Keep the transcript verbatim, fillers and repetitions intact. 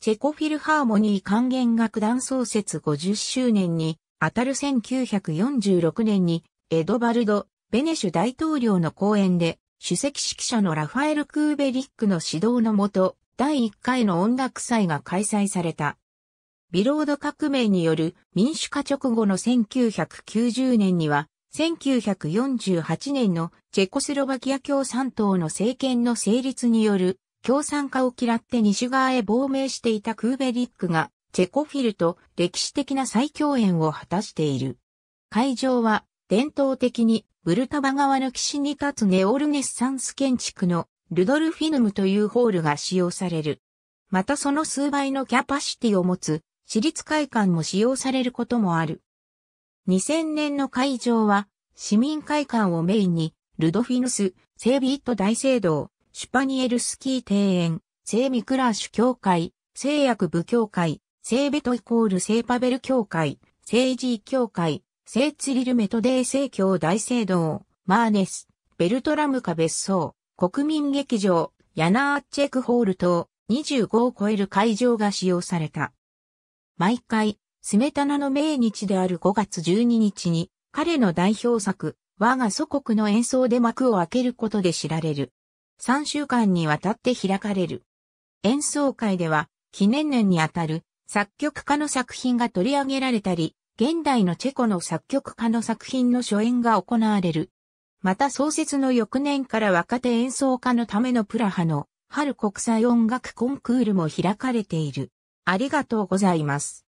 チェコフィルハーモニー管弦楽団創設ごじゅっしゅうねんに、あたるせんきゅうひゃくよんじゅうろくねんに、エドバルド・ベネシュ大統領の講演で、首席指揮者のラファエル・クーベリックの指導のもと、だいいっかいの音楽祭が開催された。ビロード革命による民主化直後のせんきゅうひゃくきゅうじゅうねんには、せんきゅうひゃくよんじゅうはちねんのチェコスロバキア共産党の政権の成立による共産化を嫌って西側へ亡命していたクーベリックがチェコフィルと歴史的な再共演を果たしている。会場は伝統的にブルタバ川の岸に立つネオルネッサンス建築のルドルフィヌムというホールが使用される。またその数倍のキャパシティを持つ市立会館も使用されることもある。にせんねんの会場は市民会館をメインにルドフィヌス、聖ビート大聖堂、シュパニエルスキー庭園、聖ミクラーシュ教会、聖ヤクブ教会、聖ベトイコール聖パベル教会、聖ジー教会、聖ツリルメトデー聖教大聖堂、マーネス、ベルトラムカ別荘、国民劇場、ヤナーチェクホール等にじゅうごを超える会場が使用された。毎回、スメタナの命日であるごがつじゅうににちに、彼の代表作、我が祖国の演奏で幕を開けることで知られる。さんしゅうかんにわたって開かれる。演奏会では、記念年にあたる作曲家の作品が取り上げられたり、現代のチェコの作曲家の作品の初演が行われる。また創設の翌年から若手演奏家のためのプラハの春国際音楽コンクールも開かれている。ありがとうございます。